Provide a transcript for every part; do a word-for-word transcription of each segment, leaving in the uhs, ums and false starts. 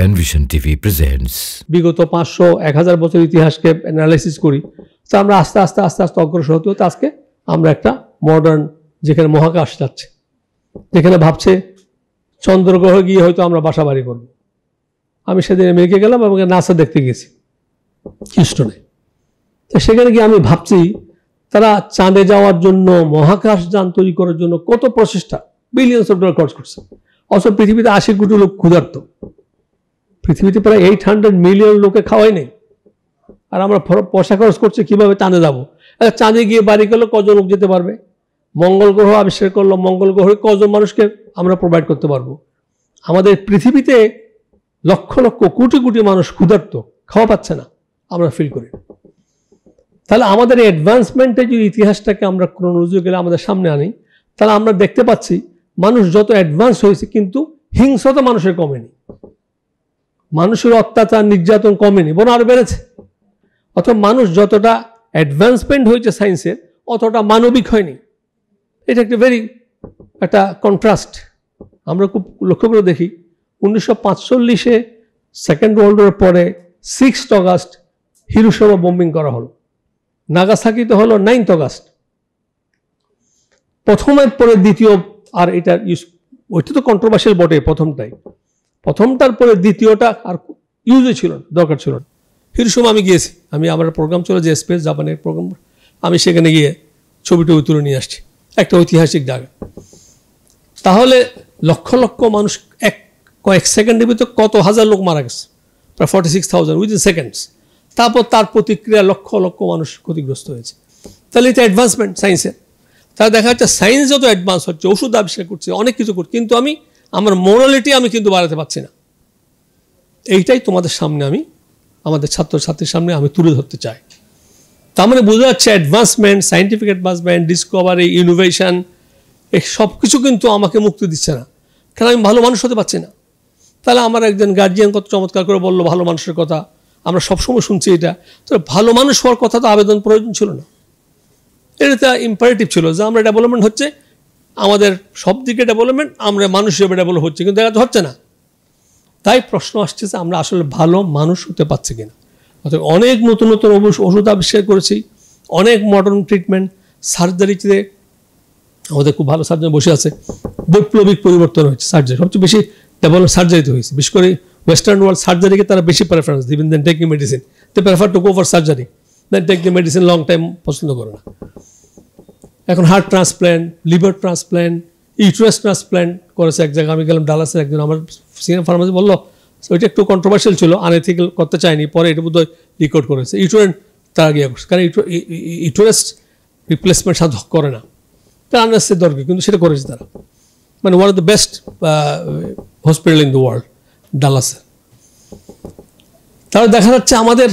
Panvision T V presents. বিগত পাঁচশো এক হাজার বছর ইতিহাসকে অ্যানালাইসিস করি তো আমরা আস্তে আস্তে আস্তে আস্তে অগ্রসর হতে হতে আজকে আমরা একটা মডার্ন যেখানে মহাকাশ যাচ্ছে যেখানে ভাবছে চন্দ্র গ্রহে গিয়ে হয়তো আমরা বাসাবাড়ি করব। আমি সেদিন আমেরিকা গেলাম এবং নাসা দেখতে গেছি হিউস্টনে। তো সেখানে গিয়ে আমি ভাবছি তারা চাঁদে যাওয়ার জন্য মহাকাশ যান তৈরি করার জন্য কত প্রচেষ্টা বিলিয়নস অফ ডলার খরচ করছে। অথচ পৃথিবীতে আশি কোটি লোক ক্ষুধার্ত, পৃথিবীতে প্রায় এইট হান্ড্রেড মিলিয়ন লোকে খাওয়াই নেই, আর আমরা পয়সা খরচ করছি কীভাবে চাঁদে যাবো। চাঁদে গিয়ে বাড়ি করলে কজন লোক যেতে পারবে, মঙ্গল গ্রহ আবিষ্কার করলো মঙ্গল গ্রহে কজন মানুষকে আমরা প্রোভাইড করতে পারবো। আমাদের পৃথিবীতে লক্ষ লক্ষ কোটি কোটি মানুষ ক্ষুধার্ত, খাওয়া পাচ্ছে না আমরা ফিল করি। তাহলে আমাদের অ্যাডভান্সমেন্টের যে ইতিহাসটাকে আমরা ক্রোনোলজি গেলে আমাদের সামনে আনি তাহলে আমরা দেখতে পাচ্ছি মানুষ যত অ্যাডভান্স হয়েছে কিন্তু হিংসা মানুষের কমেনি, মানুষের অত্যাচার নির্যাতন কমেনি বরং আরও বেড়েছে। অথবা মানুষ যতটা অ্যাডভান্সমেন্ট হয়েছে সায়েন্সের অতটা মানবিক হয়নি, এটা একটা ভেরি একটা কন্ট্রাস্ট। আমরা খুব লক্ষ্য করে দেখি উনিশশো পাঁচচল্লিশে সেকেন্ড ওয়ার্ল্ড ওয়ারের পরে সিক্স অগাস্ট হিরোশিমা বোম্বিং করা হলো, নাগাসাকিতে হলো নাইন্থ অগাস্ট প্রথমের পরে দ্বিতীয়, আর এটা ওইটা তো কন্ট্রোভার্সিয়াল বটে প্রথমটাই, প্রথমটার পরে দ্বিতীয়টা আর ইউজে ছিল দরকার ছিল না। হিরোশিমা আমি গিয়েছি, আমি আমার প্রোগ্রাম চলে যে স্পেস জাপানের প্রোগ্রাম, আমি সেখানে গিয়ে ছবিটা তুলে নিয়ে আসছি, একটা ঐতিহাসিক জায়গা। তাহলে লক্ষ লক্ষ মানুষ এক কয়েক সেকেন্ডের ভিতরে কত হাজার লোক মারা গেছে, প্রায় forty six thousand within seconds. তারপর তার প্রতিক্রিয়া লক্ষ লক্ষ মানুষ ক্ষতিগ্রস্ত হয়েছে। তাহলে এটা অ্যাডভান্সমেন্ট সায়েন্সের। তাহলে দেখা যাচ্ছে সায়েন্স যত অ্যাডভান্স হচ্ছে, ওষুধ আবিষ্কার করছে, অনেক কিছু করছে, কিন্তু আমি আমার মোরালিটি আমি কিন্তু বাড়াতে পারছি না। এইটাই তোমাদের সামনে আমি আমাদের ছাত্রছাত্রীর সামনে আমি তুলে ধরতে চাই। তার মানে বোঝা যাচ্ছে advancement, scientific advancement, discovery, innovation, এই সব কিছু কিন্তু আমাকে মুক্তি দিচ্ছে না, কারণ আমি ভালো মানুষ হতে পারছি না। তাহলে আমার একজন গার্জিয়ান কত চমৎকার করে বললো ভালো মানুষের কথা, আমরা সবসময় শুনছি এটা। তো ভালো মানুষ হওয়ার কথা তো আবেদন প্রয়োজন ছিল না, এটা তো ইম্পারেটিভ ছিল যে আমরা ডেভেলপমেন্ট হচ্ছে আমাদের সব দিকে ডেভেলপমেন্ট, আমরা মানুষ হিসেবে ডেভেলপ হচ্ছে, কিন্তু দেখা হচ্ছে না। তাই প্রশ্ন আসছে যে আমরা আসলে ভালো মানুষ হতে পারছি কিনা। অর্থাৎ অনেক নতুন নতুন ওষুধ আবিষ্কার করেছি, অনেক মডার্ন ট্রিটমেন্ট, সার্জারিতে আমাদের খুব ভালো সার্জন বসে আছে, বৈপ্লবিক পরিবর্তন হয়েছে। সার্জারি সবচেয়ে বেশি ডেভেলপ সার্জারিতে হয়েছে, বিশেষ করে ওয়েস্টার্ন ওয়ার্ল্ড সার্জারিকে তারা বেশি প্রেফারেন্স দিবেন than taking medicine. They prefer to go for surgery than take the medicine, long time পছন্দ করে না। এখন heart transplant, liver transplant, uterus transplant করেছে এক জায়গায়। আমি গেলাম ডালাসে, একজন আমার সিনিয়র ফার্মাসি বললো ওইটা একটু কন্ট্রোভার্সিয়াল ছিল, আনএথিক্যাল করতে চায়নি, পরে এটা বোধহয় রেকর্ড করেছে। ইউটোরেন্ট তারা গিয়ে করছে, কারণ ইউটোরেস রিপ্লেসমেন্ট সাধক করে না, তারা আনার্সে দরকার, কিন্তু সেটা করেছে তারা। মানে one of the best hospital in the world ডালাসে। তারা দেখা যাচ্ছে আমাদের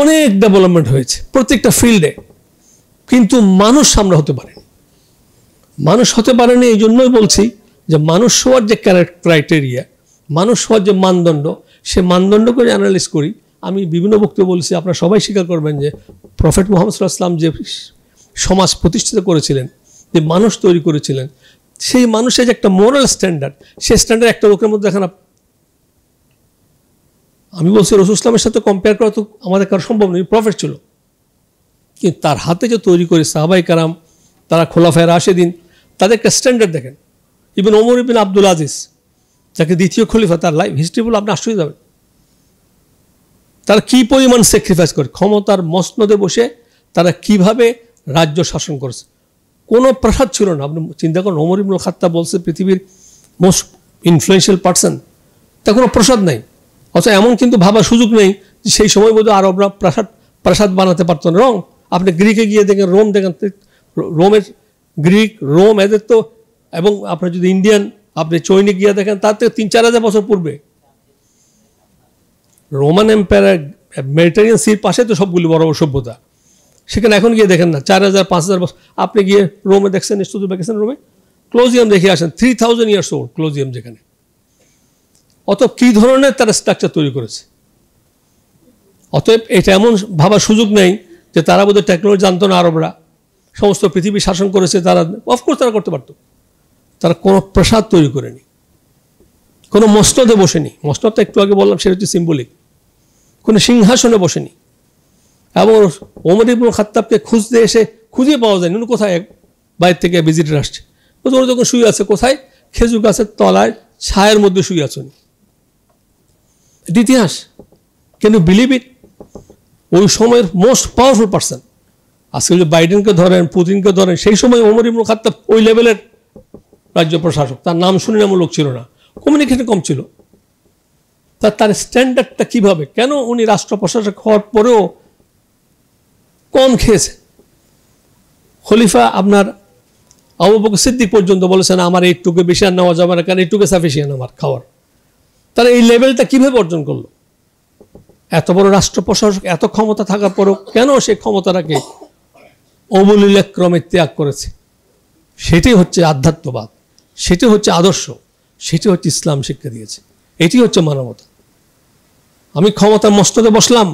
অনেক ডেভেলপমেন্ট হয়েছে প্রত্যেকটা ফিল্ডে, কিন্তু মানুষ আমরা হতে পারিনি। মানুষ হতে পারেনি এই জন্যই বলছি যে মানুষ হওয়ার যে ক্রাইটেরিয়া, মানুষ হওয়ার যে মানদণ্ড, সে মানদণ্ডকে অ্যানালাইজ করি। আমি বিভিন্ন বক্তব্য বলেছি, আপনারা সবাই স্বীকার করবেন যে প্রফেট মুহাম্মদ সাল্লাল্লাহু আলাইহি ওয়াসাল্লাম যে সমাজ প্রতিষ্ঠিত করেছিলেন, যে মানুষ তৈরি করেছিলেন, সেই মানুষের যে একটা মোরাল স্ট্যান্ডার্ড, সেই স্ট্যান্ডার্ড একটা লোকের মধ্যে দেখেন। আমি বলছি রসুল ইসলামের সাথে কম্পেয়ার করা তো আমাদের কারো সম্ভব নয়, প্রফেট ছিল, কিন্তু তার হাতে যে তৈরি করে সাহাবাই কারাম, তারা খোলাফায়ে রাশেদিন, তাদের একটা স্ট্যান্ডার্ড দেখেন। ইবনে ওমর ইবনে আব্দুল আজিজ, যাকে দ্বিতীয় খলিফা, তার লাইফ হিস্ট্রি বলে আপনি আশ্চর্য যাবেন, তারা কী পরিমাণ স্যাক্রিফাইস করে ক্ষমতার মসনদে বসে, তারা কিভাবে রাজ্য শাসন করেছে। কোনো প্রাসাদ ছিল না। আপনি চিন্তা করেন, ওমর ইবনুল খাত্তাব বলছে পৃথিবীর মোস্ট ইনফ্লুয়েন্সিয়াল পার্সন, তার কোনো প্রাসাদ নাই। অথচ এমন কিন্তু ভাবার সুযোগ নেই যে সেই সময় বোধহয় আরবরা প্রাসাদ প্রাসাদ বানাতে পারতো না। রং আপনি গ্রিকে গিয়ে দেখেন, রোম দেখেন, রোমের গ্রিক রোম এদের তো, এবং আপনার যদি ইন্ডিয়ান আপনি চৈনিক গিয়ে দেখেন তার থেকে তিন চার হাজার বছর পূর্বে রোমান এম্পায়ার মেডিটেরিয়ান সির পাশে তো সবগুলি বড় বড় সভ্যতা, সেখানে এখন গিয়ে দেখেন না চার হাজার পাঁচ হাজার বছর। আপনি গিয়ে রোমে দেখছেন, নিশ্চয়ই দেখেছেন রোমে ক্লোজিয়াম দেখে আসেন, three thousand years old colosseum, যেখানে অতএব কী ধরনের তারা স্ট্রাকচার তৈরি করেছে। অতএব এটা এমন ভাবার সুযোগ নেই যে তারা বোধহয় টেকনোলজি জানতো না, আরবরা সমস্ত পৃথিবী শাসন করেছে, তারা অফকোর্স তারা করতে পারতো, তারা কোনো প্রাসাদ তৈরি করেনি, কোনো মসনদে বসেনি, মসনদটা একটু আগে বললাম সেটা হচ্ছে সিম্বলিক, কোনো সিংহাসনে বসেনি। এবং ওমর ইবনুল খাত্তাবকে খুঁজতে এসে খুঁজে পাওয়া যায়নি, উনি কোথায় বাইরে থেকে ভিজিটার আসছে, ওরা যখন শুয়ে আছে কোথায় খেজুর গাছের তলায় ছায়ের মধ্যে শুয়ে আছেন। এটা ইতিহাস। Can you believe it? ওই সময়ের মোস্ট পাওয়ারফুল পার্সন, আজকে যদি বাইডেনকে ধরেন পুতিনকে ধরেন, সেই সময় ওমর ইবনুল খাত্তাব ওই লেভেলের রাজ্য প্রশাসক, তার নাম শুনে এমন লোক ছিল না, কমিউনিকেশন কম ছিল, তার তার স্ট্যান্ডার্ডটা কীভাবে, কেন উনি রাষ্ট্র প্রশাসক হওয়ার পরেও কম খেয়েছে। খলিফা আপনার আবু বকর সিদ্দিক পর্যন্ত বলেছেন আমার এইটুকু বেশি আর নেওয়া যাবে না, কারণ এইটুকু সাফিসিয়েন্ট আমার খাওয়ার। তারা এই লেভেলটা কীভাবে অর্জন করলো? এত বড় রাষ্ট্র প্রশাসক, এত ক্ষমতা থাকার পরও কেন সে ক্ষমতাটাকে অবলীলাক্রমে ত্যাগ করেছে? সেটাই হচ্ছে আধ্যাত্মবাদ, সেটি হচ্ছে আদর্শ, সেটি হচ্ছে ইসলাম শিক্ষা দিয়েছে, এটি হচ্ছে মানবতা। আমি ক্ষমতার মস্তকে বসলাম,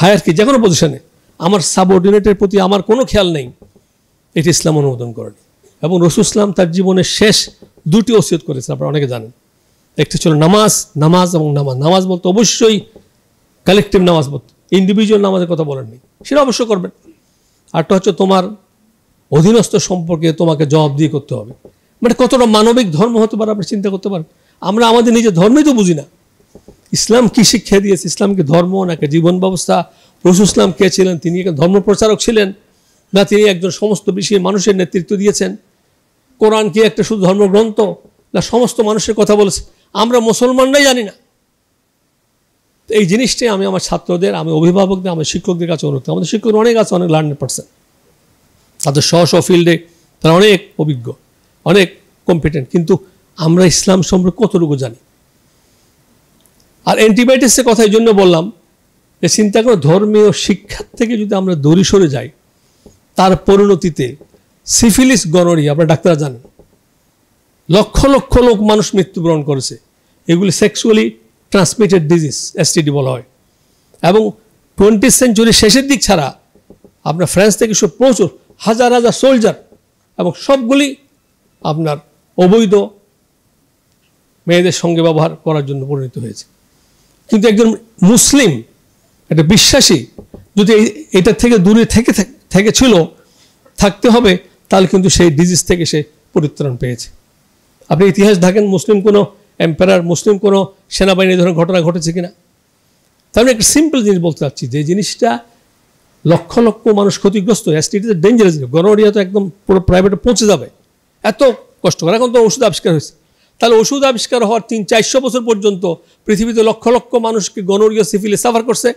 হায়ারকি যে কোনো পজিশনে, আমার সাবঅর্ডিনেটের প্রতি আমার কোনো খেয়াল নেই, এটি ইসলাম অনুমোদন করেনি। এবং রসুল ইসলাম তার জীবনের শেষ দুটি ওসিয়ত করেছেন, আপনারা অনেকে জানেন। একটি ছিল নামাজ, নামাজ এবং নামাজ। নামাজ বলতে অবশ্যই কালেকটিভ নামাজ বলতে, ইন্ডিভিজুয়াল নামাজের কথা বলেননি, সেটা অবশ্য করবেন। আরটা হচ্ছে তোমার অধীনস্থ সম্পর্কে তোমাকে জবাবদিহি করতে হবে, মানে কতটা মানবিক ধর্ম হতে পারে আপনি চিন্তা করতে পারেন। আমরা আমাদের নিজের ধর্মই তো বুঝি না, ইসলাম কি শিক্ষা দিয়েছে, ইসলাম কি ধর্ম নাকি জীবন ব্যবস্থা? রসুল ইসলাম কে ছিলেন? তিনি একজন ধর্ম প্রচারক ছিলেন না তিনি একজন সমস্ত বিশ্বের মানুষের নেতৃত্ব দিয়েছেন? কোরআন কি একটা শুধু ধর্মগ্রন্থ না সমস্ত মানুষের কথা বলেছে? আমরা মুসলমানরাই জানি না। তো এই জিনিসটাই আমি আমার ছাত্রদের, আমি অভিভাবকদের, আমার শিক্ষকদের কাছে অনুরোধ। আমাদের শিক্ষক অনেক আছে, অনেক লার্নেড পার্সন, তাদের স্ব স্ব ফিল্ডে তারা অনেক অভিজ্ঞ, অনেক কম্পিটেন্ট, কিন্তু আমরা ইসলাম সম্পর্কে কতটুকু জানি? আর অ্যান্টিবায়োটিক্সের কথা এই জন্য বললাম যে চিন্তা করে ধর্মীয় শিক্ষার থেকে যদি আমরা দূরে সরে যাই, তার পরিণতিতে সিফিলিস, গনোরিয়া, আপনারা ডাক্তাররা জানেন, লক্ষ লক্ষ লোক মানুষ মৃত্যুবরণ করেছে। এগুলি সেক্সুয়ালি ট্রান্সমিটেড ডিজিজ, এসটিডি বলা হয়। এবং টোয়েন্টি সেঞ্চুরির শেষের দিক ছাড়া আপনার ফ্রান্স থেকে সব প্রচুর হাজার হাজার সোলজার, এবং সবগুলি আপনার অবৈধ মেয়েদের সঙ্গে ব্যবহার করার জন্য পরিণত হয়েছে। কিন্তু একজন মুসলিম, একটা বিশ্বাসী যদি এটা থেকে দূরে থেকে থেকে ছিল থাকতে হবে, তাহলে কিন্তু সেই ডিজিজ থেকে সে পরিত্রাণ পেয়েছে। আপনি ইতিহাস দেখেন, মুসলিম কোনো এম্পায়ার, মুসলিম কোনো সেনাবাহিনী ধরনের ঘটনা ঘটেছে কিনা? তাহলে একটা সিম্পল জিনিস বলতে চাচ্ছি, যে জিনিসটা লক্ষ লক্ষ মানুষ ক্ষতিগ্রস্ত, এসটিডিতে ডেঞ্জারাস, গনোরিয়া তো একদম পুরো প্রাইভেটে পৌঁছে যাবে, এত কষ্ট করে। এখন তো ওষুধ আবিষ্কার হয়েছে, তাহলে ওষুধ আবিষ্কার হওয়ার তিন চারশো বছর পর্যন্ত পৃথিবীতে লক্ষ লক্ষ মানুষকে গনোরিয়া, সিফিলিস সাফার করছে,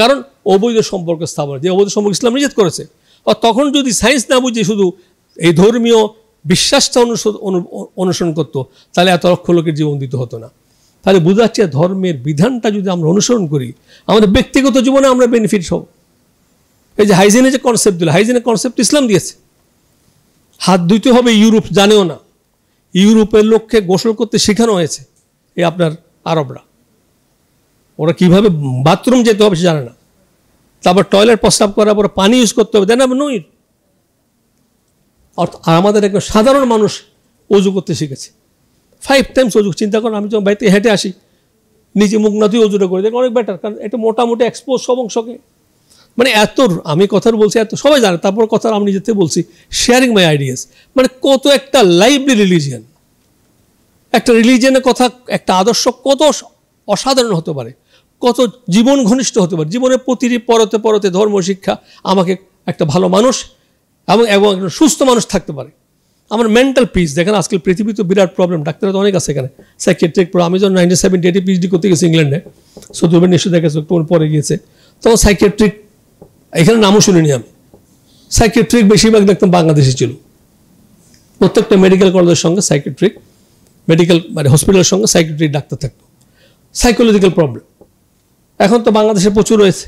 কারণ অবৈধ সম্পর্ক স্থাপন, যে অবৈধ সম্পর্ক ইসলাম নিষেধ করেছে। আর তখন যদি সায়েন্স না বুঝে শুধু এই ধর্মীয় বিশ্বাসটা অনুসরণ করতো, তাহলে এত লক্ষ লোকের জীবন দিতে হতো না। তাহলে বোঝা যাচ্ছে ধর্মের বিধানটা যদি আমরা অনুসরণ করি, আমাদের ব্যক্তিগত জীবনে আমরা বেনিফিট হব। এই যে হাইজিনের যে কনসেপ্ট দিল, হাইজিনের কনসেপ্ট ইসলাম দিয়েছে। হাত ধুইতে হবে ইউরোপ জানেও না, ইউরোপের লোককে গোসল করতে শেখানো হয়েছে। এই আপনার আরবরা, ওরা কীভাবে বাথরুম যেতে হবে সে জানে না, তারপর টয়লেট প্রস্রাব করার পর পানি ইউজ করতে হবে, দেন নই। অর্থাৎ আমাদের একজন সাধারণ মানুষ অজু করতে শিখেছে, ফাইভ টাইমস অজু। চিন্তা করেন, আমি যখন বাড়িতে হেঁটে আসি নিজে মুখ না ধুয়ে অজুটা করে দেখি অনেক বেটার, কারণ এটা মোটামুটি এক্সপোজ সব অংশকে, মানে এত আমি কথার বলছি এত সবাই জানে, তারপর কথার আমি নিজেতে বলছি, শেয়ারিং মাই আইডিয়াস, মানে কত একটা লাইভলি রিলিজিয়ান, একটা রিলিজিয়ানের কথা, একটা আদর্শ কত অসাধারণ হতে পারে, কত জীবন ঘনিষ্ঠ হতে পারে। জীবনের প্রতিটি পরতে পরতে ধর্ম শিক্ষা আমাকে একটা ভালো মানুষ এবং এবং সুস্থ মানুষ থাকতে পারে। আমার মেন্টাল পিস দেখেন, আজকাল পৃথিবী তো বিরাট প্রবলেম, ডাক্তাররা তো অনেক আছে এখানে, সাইকিয়াট্রিক। আমি যখন নাইনটিন সেভেন্টি এইটে পিএইচডি করতে গেছি ইংল্যান্ডে, সৌদুবের নিশ্চয় দেখেছি কোন পরে গিয়েছে, তখন সাইকিয়াট্রিক এখানে নামও শুনিনি আমি। সাইকিয়াট্রিক বেশিরভাগ দেখতাম বাংলাদেশে ছিল, প্রত্যেকটা মেডিকেল কলেজের সঙ্গে সাইকিয়াট্রিক, মেডিকেল মানে হসপিটালের সঙ্গে সাইকিয়াট্রিক ডাক্তার থাকতো। সাইকোলজিক্যাল প্রবলেম এখন তো বাংলাদেশে প্রচুর রয়েছে,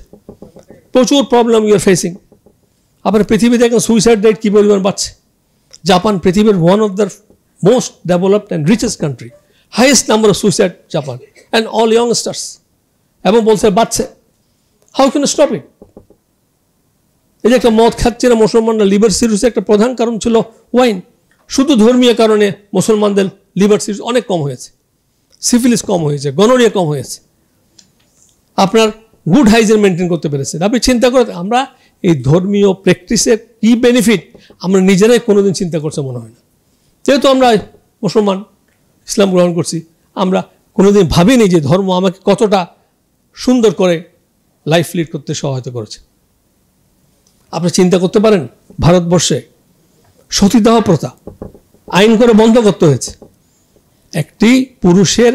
প্রচুর প্রবলেম ইউ আর ফেসিং। আপনার পৃথিবীতে এখন সুইসাইড রেট কী পরিমাণ বাড়ছে। জাপান পৃথিবীর one of the most developed and richest country, highest number of suicide Japan and all youngsters, এবং বলছে বাড়ছে। How can stop it? এই যে একটা মদ খাচ্ছে না মুসলমানরা, লিভার সিরিজের একটা প্রধান কারণ ছিল ওয়াইন। শুধু ধর্মীয় কারণে মুসলমানদের লিভার সিরিজ অনেক কম হয়েছে। সিফিলিস কম হয়েছে গনোরিয়া কম হয়েছে আপনার গুড হাইজিন মেইনটেইন করতে পেরেছেন আপনি চিন্তা করতে আমরা এই ধর্মীয় প্র্যাকটিসের কি বেনিফিট আমরা নিজেরাই কোনোদিন চিন্তা করতে মনে হয় না যেহেতু আমরা মুসলমান ইসলাম গ্রহণ করছি আমরা কোনোদিন ভাবিনি যে ধর্ম আমাকে কতটা সুন্দর করে লাইফ লিড করতে সহায়তা করেছে আপনি চিন্তা করতে পারেন ভারতবর্ষে সতীদাহ প্রথা আইন করে বন্ধ করতে হয়েছে একটি পুরুষের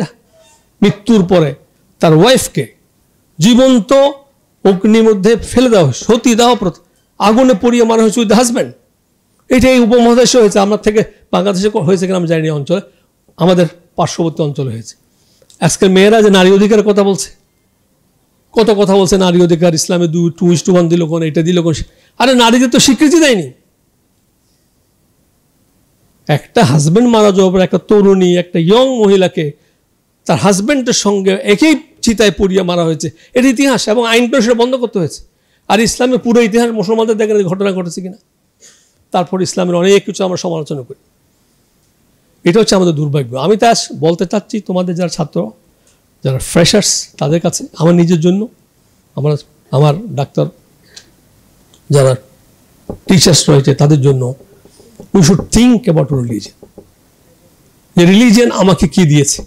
মৃত্যুর পরে তার ওয়াইফকে জীবন্ত অগ্নির মধ্যে ফেলে দেওয়া সতীদাহ প্রথা আগুনে পুড়িয়ে মারা হয়েছে উইথ হাজব্যান্ড এটা এই উপমহাদেশে হয়েছে আমার থেকে বাংলাদেশে হয়েছে কিনা আমি জানি না অঞ্চলে আমাদের পার্শ্ববর্তী অঞ্চলে হয়েছে আজকের মেয়েরা যে নারী অধিকারের কথা বলছে কত কথা বলছে নারী অধিকার ইসলামে দু টু ইস টু ওয়ান দিল কোন এটা দিল কোন আরে নারীদের তো স্বীকৃতি দেয়নি একটা হাজব্যান্ড মারা যাওয়ার পর একটা তরুণী একটা ইয়ং মহিলাকে তার হাজব্যান্ডের সঙ্গে একই চিতায় পুড়িয়ে মারা হয়েছে এর ইতিহাস এবং আইন করে সেটা বন্ধ করতে হয়েছে আর ইসলামের পুরো ইতিহাস মুসলমানদের দেখেন ঘটনা ঘটেছে কিনা তারপর ইসলামের অনেক কিছু আমরা সমালোচনা করি এটা হচ্ছে আমাদের দুর্ভাগ্য আমি তা বলতে চাচ্ছি তোমাদের যারা ছাত্র যারা ফ্রেশার্স তাদের কাছে আমার নিজের জন্য আমার আমার ডাক্তার যারা টিচার্স রয়েছে তাদের জন্য We should think about religion. The religion আমাকে কি দিয়েছে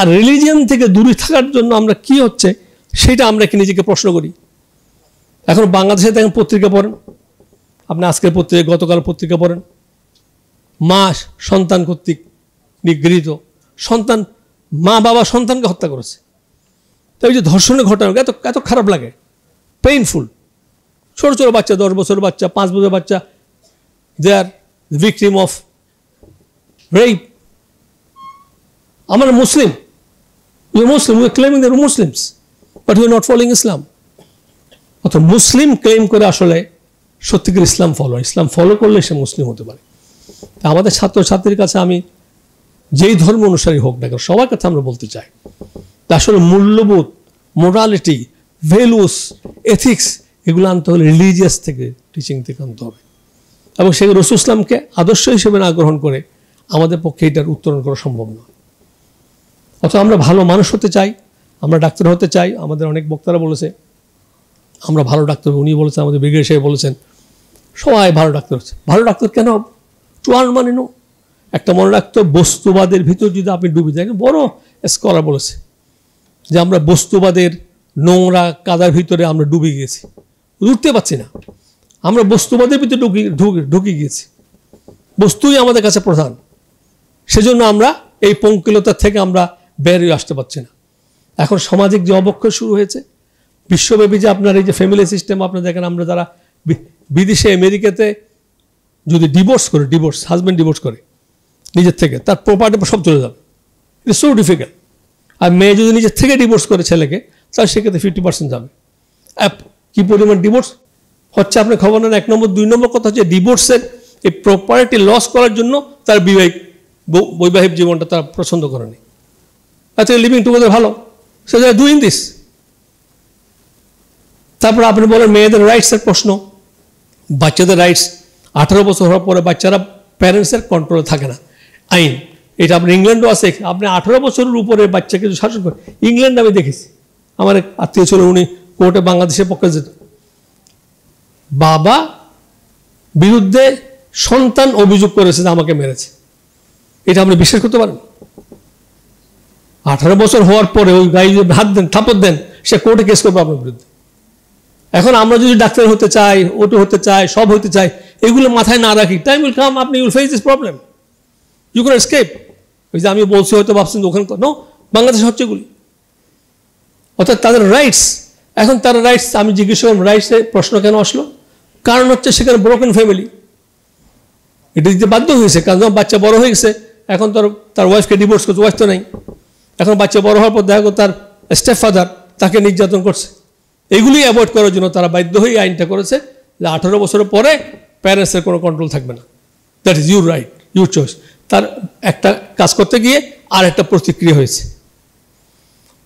আর রিলিজিয়ান থেকে দূরে থাকার জন্য আমরা কি হচ্ছে সেটা আমরা কি নিজেকে প্রশ্ন করি এখন বাংলাদেশে দেখেন পত্রিকা পড়েন আপনি আজকের পত্রিকা গতকাল পত্রিকা পড়েন মা সন্তান কর্তৃক নিগৃহীত সন্তান মা বাবা সন্তানকে হত্যা করেছে তো এই যে ধর্ষণের ঘটনা এত এত খারাপ লাগে পেইনফুল ছোট ছোট বাচ্চা দশ বছর বাচ্চা পাঁচ বছর বাচ্চা দে আর The victim of rape. I'm a Muslim. You're Muslim. We're claiming they're Muslims. But we're not following Islam. But Muslim claim kore ashole shottiker Islam follow. Islam follow korle she Muslim hote pare. Ta amader chhatro chhatrir kache ami jei dharmo onushari hok na kono shobar katha amra bolte chai. Ta ashole mullobodh, morality, values, ethics egulo ante hole religious theke teaching theke ante hobe. এবং সেই রসুল ইসলামকে আদর্শ হিসেবে না গ্রহণ করে আমাদের পক্ষে এটার উত্তরণ করা সম্ভব নয় অথচ আমরা ভালো মানুষ হতে চাই আমরা ডাক্তার হতে চাই আমাদের অনেক বক্তারা বলেছে আমরা ভালো ডাক্তার উনি বলেছেন আমাদের ব্রিগেড সাহেব বলেছেন সবাই ভালো ডাক্তার হচ্ছে ভালো ডাক্তার কেন চুয়ান মানে নো একটা মনে রাখতে বস্তুবাদের ভিতর যদি আপনি ডুবে যান বড় স্কলার বলেছে যে আমরা বস্তুবাদের নোংরা কাদার ভিতরে আমরা ডুবে গিয়েছি উঠতে পারছি না আমরা বস্তুবাদের ভিতরে ঢুকে গিয়েছি বস্তুই আমাদের কাছে প্রধান সেজন্য আমরা এই পঙ্কিলতা থেকে আমরা বেরিয়ে আসতে পারছি না এখন সামাজিক যে অবক্ষয় শুরু হয়েছে বিশ্বব্যাপী যে আপনার এই যে ফ্যামিলি সিস্টেম আপনারা দেখেন আমরা যারা বিদেশে আমেরিকাতে যদি ডিভোর্স করে ডিভোর্স হাজব্যান্ড ডিভোর্স করে নিজের থেকে তার প্রপার্টি সব চলে যাবে ইটস সো ডিফিকাল্ট আর মেয়ে যদি নিজের থেকে ডিভোর্স করে ছেলেকে তার সেক্ষেত্রে ফিফটি পার্সেন্ট যাবে কি পরিমাণ ডিভোর্স হচ্ছে আপনার খবর নেন এক নম্বর দুই নম্বর কথা হচ্ছে ডিভোর্সের এই প্রপার্টি লস করার জন্য তার বিবাহিক বৈবাহিক জীবনটা তারা পছন্দ করেনি তাতে লিভিং টুগেদার ভালো সে যারা ডুইং দিস তারপর আপনি বলেন মেয়েদের রাইটসের প্রশ্ন বাচ্চাদের রাইটস আঠারো বছর হওয়ার পরে বাচ্চারা প্যারেন্টসের কন্ট্রোলে থাকে না আইন এটা আপনি ইংল্যান্ডও আছে আপনি আঠারো বছরের উপরে বাচ্চাকে শাসন করেন ইংল্যান্ড আমি দেখেছি আমার এক আত্মীয় ছিল উনি কোর্টে বাংলাদেশের পক্ষে যেত বাবা বিরুদ্ধে সন্তান অভিযোগ করেছে যে আমাকে মেরেছে এটা আপনি বিশ্বাস করতে পারেন আঠারো বছর হওয়ার পরে ওই গায়ে যদি হাত দেন থাপড় দেন সে কোর্টে কেস করবে আপনার বিরুদ্ধে এখন আমরা যদি ডাক্তার হতে চাই ওটো হতে চাই সব হতে চাই এগুলো মাথায় না রাখি টাইম উইল কাম আপনি you'll face this problem you can escape ওই যে আমি বলছি হয়তো ভাবছেন ওখানে নো বাংলাদেশ হচ্ছে এগুলি অর্থাৎ তাদের রাইটস এখন তারা রাইটস আমি জিজ্ঞেস করলাম রাইটসে প্রশ্ন কেন আসলো কারণ হচ্ছে সেখানে ব্রোকেন ফ্যামিলি এটা দিতে বাধ্য হয়েছে কারণ বাচ্চা বড় হয়ে গেছে এখন তার তার ওয়াইফকে ডিভোর্স করছে ওয়াইফ তো নেই এখন বাচ্চা বড় হওয়ার পর দেখা তার স্টেপ ফাদার তাকে নির্যাতন করছে এগুলি অ্যাভয়েড করার জন্য তারা বাধ্য হয়ে আইনটা করেছে যে আঠারো বছরের পরে প্যারেন্টসের কোনো কন্ট্রোল থাকবে না that is your right your choice তার একটা কাজ করতে গিয়ে আর একটা প্রতিক্রিয়া হয়েছে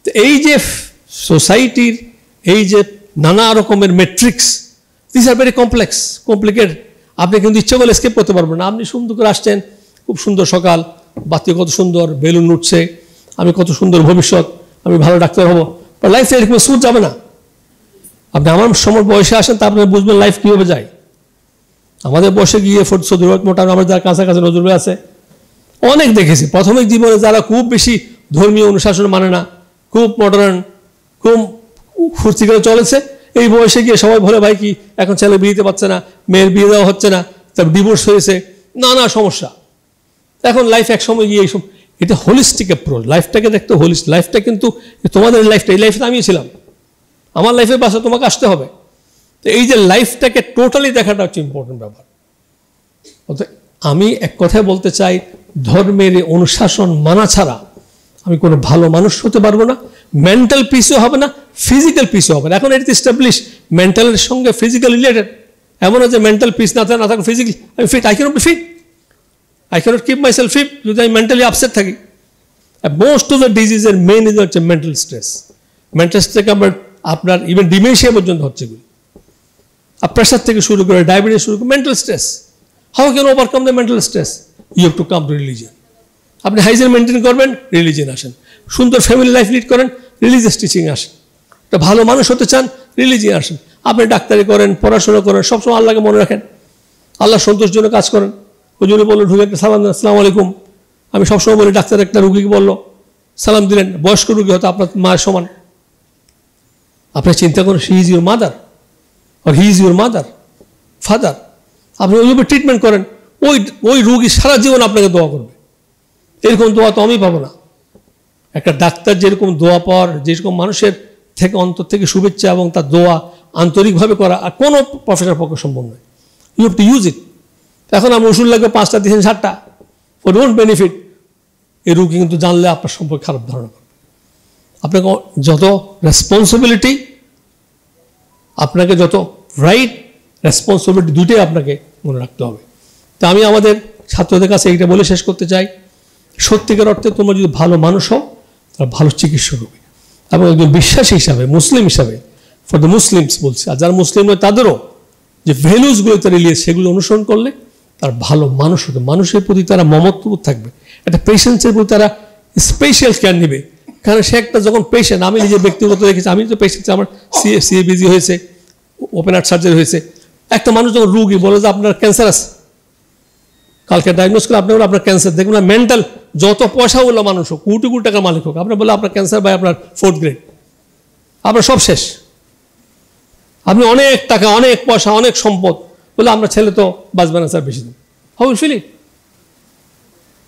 তো এই যে সোসাইটির এই যে নানা রকমের matrix this are very complex complicated আপনি কিন্তু ইচ্ছে করলে স্কেপ করতে পারবেন না আপনি সুন্দর করে আসছেন খুব সুন্দর সকাল বাতি কত সুন্দর বেলুন উঠছে আমি কত সুন্দর ভবিষ্যৎ আমি ভালো ডাক্তার হব বাট লাইফ এরকম সুট যাবে না আপনি আমার সময় বয়সে আসেন তা আপনি বুঝবেন লাইফ কিভাবে যায় আমাদের বয়সে গিয়ে ফোর্ট সদরত মোটামুটি আমাদের যারা কাঁচা কাঁচা নজরবে আছে অনেক দেখেছি প্রথমে জীবনে যারা খুব বেশি ধর্মীয় অনুশাসন মানে না খুব মডার্ন খুব ফুর্তি করে চলেছে এই বয়সে গিয়ে সবাই বলে ভাই কি এখন ছেলে বিয়ে দিতে পারছে না মেয়ের বিয়ে দেওয়া হচ্ছে না তারপর ডিভোর্স হয়েছে নানা সমস্যা এখন লাইফ এক সময় গিয়ে এইসব এটা হোলিস্টিক অ্যাপ্রোচ লাইফটাকে দেখতে হোলিস্ট লাইফটা কিন্তু তোমাদের লাইফটা এই লাইফটা আমিও ছিলাম আমার লাইফের পাশে তোমাকে আসতে হবে তো এই যে লাইফটাকে টোটালি দেখাটা হচ্ছে ইম্পর্টেন্ট ব্যাপার অর্থাৎ আমি এক কথায় বলতে চাই ধর্মের অনুশাসন মানা ছাড়া আমি কোনো ভালো মানুষ হতে পারবো না মেন্টাল পিসও হবে না ফিজিক্যাল পিসও হবে না এখন এটা এস্টাবলিশ মেন্টালের সঙ্গে ফিজিক্যাল রিলেটেড এমন আছে মেন্টাল পিস না থাকে না থাকে ফিজিক্যাল আমি fit I cannot be fit I can't keep my self fit যদি আমি মেন্টালি আপসেট থাকি মোস্ট অফ দ্য ডিজিজের মেন ইজ হচ্ছে মেন্টাল স্ট্রেস মেন্টাল স্ট্রেস আবার আপনার ইভেন ডিমেনশিয়া পর্যন্ত হচ্ছে এগুলি আর প্রেশার থেকে শুরু করে ডায়াবেটিস শুরু করে mental stress how can overcome the mental stress you have to come to religion আপনি হাইজিন মেনটেন করবেন রিলিজিয়ান আসেন সুন্দর ফ্যামিলি লাইফ লিড করেন রিলিজিয়াস টিচিং আসেন একটা ভালো মানুষ হতে চান রিলিজিয়ান আসেন আপনি ডাক্তারি করেন পড়াশোনা করেন সবসময় আল্লাহকে মনে রাখেন আল্লাহ সন্তোষের জন্য কাজ করেন হুজুরে বললো ঢুকে একটা সালাম দেন আসসালামু আলাইকুম আমি সবসময় বলি ডাক্তার একটা রুগীকে বললো সালাম দিলেন বয়স্ক রুগী হয়তো আপনার মায়ের সমান আপনি চিন্তা করেন হি ইজ ইউর মাদার আর he is your mother father আপনি ওইভাবে ট্রিটমেন্ট করেন ওই ওই রুগী সারা জীবন আপনাকে দোয়া করবে এরকম দোয়া তো আমি পাবো না একটা ডাক্তার যেরকম দোয়া পাওয়ার যেরকম মানুষের থেকে অন্তর থেকে শুভেচ্ছা এবং তার দোয়া আন্তরিকভাবে করা আর কোনো প্রফেশনের পক্ষে সম্ভব নয় you have to use it এখন আমি ওষুধ লাগবে পাঁচটা দিয়েছেন ষাটটা ফর ডোন্ট বেনিফিট এই রুগী কিন্তু জানলে আপনার সম্পর্কে খারাপ ধারণা করবে আপনাকে যত রেসপন্সিবিলিটি আপনাকে যত রাইট রেসপন্সিবিলিটি দুটোই আপনাকে মনে রাখতে হবে তা আমি আমাদের ছাত্রদের কাছে এইটা বলে শেষ করতে চাই সত্যিকার অর্থে তোমরা যদি ভালো মানুষ হও তারা ভালো চিকিৎসক হবে এবং একজন বিশ্বাসী হিসাবে মুসলিম হিসাবে ফর দ্য মুসলিমস বলছে আর যারা মুসলিম নয় তাদেরও যে ভ্যালুসগুলো তারা নিয়ে সেগুলো অনুসরণ করলে তার ভালো মানুষ হতো মানুষের প্রতি তারা মমত্ববোধ থাকবে একটা পেশেন্টসের প্রতি তারা স্পেশাল কেয়ার নেবে কারণ সে একটা যখন পেশেন্ট আমি নিজের ব্যক্তিগত রেখেছি আমি তো পেশেন্ট আমার সিএ সিএবিজি হয়েছে ওপেন হার্ট সার্জারি হয়েছে একটা মানুষ যখন রুগী বলে যে আপনার ক্যান্সার আছে কালকে ডায়াগনোস করে আপনার আপনার ক্যান্সার দেখুন না মেন্টাল যত পয়সা হলো মানুষ হোক কোটি কোটি টাকার মালিক হোক আপনার বলে আপনার ক্যান্সার ভাই আপনার ফোর্থ গ্রেড আপনার সব শেষ আপনি অনেক টাকা অনেক পয়সা অনেক সম্পদ বলে আমরা ছেলে তো বাঁচবে না স্যার বেশি দিন হাউ উইল ফিল ইট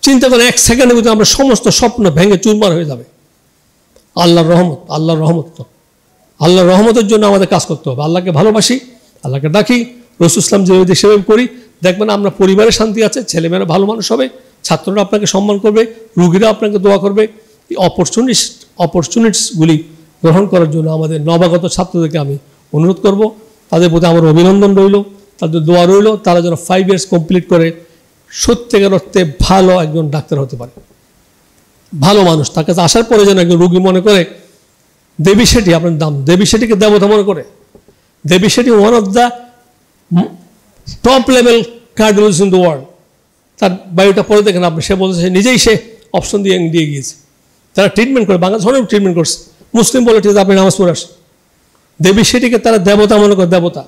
চিন্তা করেন এক সেকেন্ডের ভিতরে আমরা সমস্ত স্বপ্ন ভেঙে চুরমার হয়ে যাবে আল্লাহর রহমত আল্লাহর রহমত তো আল্লাহর রহমতের জন্য আমাদের কাজ করতে হবে আল্লাহকে ভালোবাসি আল্লাহকে ডাকি রসুল ইসলাম যেভাবে সেভাবে করি দেখবেন আমরা পরিবারে শান্তি আছে ছেলেমেয়েরা ভালো মানুষ হবে ছাত্ররা আপনাকে সম্মান করবে রুগীরা আপনাকে দোয়া করবে এই অপরচুনিস্ট অপরচুনিটিসগুলি গ্রহণ করার জন্য আমাদের নবাগত ছাত্রদেরকে আমি অনুরোধ করব তাদের প্রতি আমার অভিনন্দন রইল তাদের দোয়া রইল তারা যেন ফাইভ ইয়ার্স কমপ্লিট করে সত্যিকার অর্থে ভালো একজন ডাক্তার হতে পারে ভালো মানুষ তার কাছে আসার পরে যেন একজন রুগী মনে করে দেবী সেটি আপনার দাম দেবী সেটিকে দেবতা মনে করে Devi Shetty one of the top level cardiologist in the world তার বায়োটা পরে দেখেন আপনি সে বলছে নিজেই সে অপশন দিয়ে দিয়ে গিয়েছে তারা ট্রিটমেন্ট করে বাংলাদেশ অনেক ট্রিটমেন্ট করছে মুসলিম বলে ঠিক আছে আপনি নামাজ পড়ে আসেন দেবী সেটিকে তারা দেবতা মনে করে দেবতা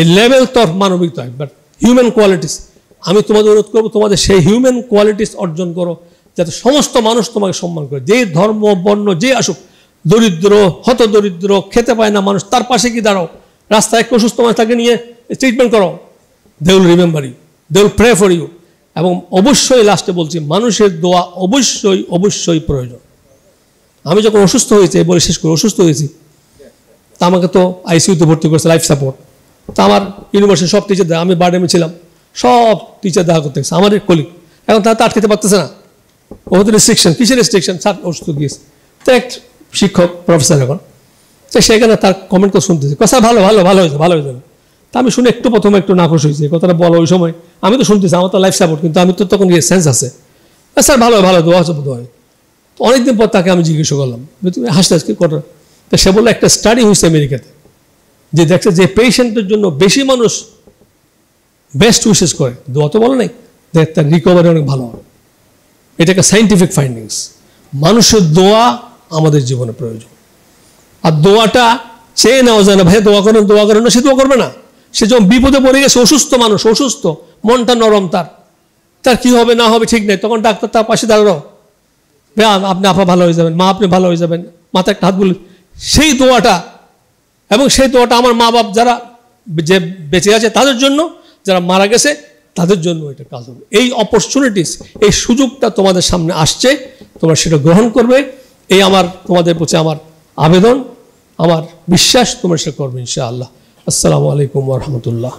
এই লেভেল তরফ মানবিক তরফ বাট হিউম্যান কোয়ালিটিস আমি তোমাদের অনুরোধ করবো তোমাদের সেই হিউম্যান কোয়ালিটিস অর্জন করো যাতে সমস্ত মানুষ তোমাকে সম্মান করে যে ধর্ম বর্ণ যে আসুক দরিদ্র হত দরিদ্র খেতে পায় না মানুষ তার পাশে কি দাঁড়াও রাস্তায় এক অসুস্থ মানুষ তাকে নিয়ে ট্রিটমেন্ট করো they will remember you they will pray for you এবং অবশ্যই লাস্টে বলছি মানুষের দোয়া অবশ্যই অবশ্যই প্রয়োজন আমি যখন অসুস্থ হয়েছি বলে শেষ করে অসুস্থ হয়েছি তা আমাকে তো আইসিউতে ভর্তি করেছে লাইফ সাপোর্ট তা আমার ইউনিভার্সিটির সব টিচার দেওয়া আমি বার্ডেমে ছিলাম সব টিচার দেখা করতে গেছে আমাদের কলিগ এখন তারা তো আটকেতে পারতেছে না ওদের রেস্ট্রিকশন কিসের রেস্ট্রিকশন স্যার অসুস্থ গিয়েছে তো এক শিক্ষক প্রফেসর এখন তো সেখানে তার কমেন্ট করে শুনতেছে কথা ভালো ভালো ভালো হয়েছে ভালো হয়েছে তা আমি শুনে একটু প্রথমে একটু নাকশ হয়েছে কথাটা বলো ওই সময় আমি তো শুনতেছি আমার তো লাইফ সাপোর্ট কিন্তু আমি তো তখন গিয়ে সেন্স আছে স্যার ভালো ভালো দোয়া হচ্ছে দোয়া হয় তো অনেকদিন পর তাকে আমি জিজ্ঞাসা করলাম তুমি হাসতে হাসতে কটা তো সে বললো একটা স্টাডি হয়েছে আমেরিকাতে যে দেখছে যে পেশেন্টের জন্য বেশি মানুষ বেস্ট উইশেস করে দোয়া তো বলো নাই দেখ তার রিকভারি অনেক ভালো হবে এটা একটা সাইন্টিফিক ফাইন্ডিংস মানুষের দোয়া আমাদের জীবনে প্রয়োজন। আর দোয়াটা চেয়ে নেওয়া যায় না, ভাই দোয়া করেন দোয়া করেন না, সে দোয়া করবে না। সে যখন বিপদে পড়ে গেছে, অসুস্থ মানুষ, অসুস্থ, মনটা নরম, তার তার কি হবে না হবে ঠিক নেই, তখন ডাক্তার তার পাশে দাঁড়াও, ভাই আপনি আপা ভালো হয়ে যাবেন, মা আপনি ভালো হয়ে যাবেন, মাথা একটা হাত বলে সেই দোয়াটা। এবং সেই দোয়াটা আমার মা বাপ যারা যে বেঁচে আছে তাদের জন্য, যারা মারা গেছে তাদের জন্য এটা কাজ হবে। এই অপরচুনিটিস, এই সুযোগটা তোমাদের সামনে আসছে, তোমরা সেটা গ্রহণ করবে। এই আমার তোমাদের প্রতি আমার আবেদন, আমার বিশ্বাস তোমরা সেটা করবে ইনশাআল্লাহ। আসসালামু আলাইকুম ওয়া রাহমাতুল্লাহ।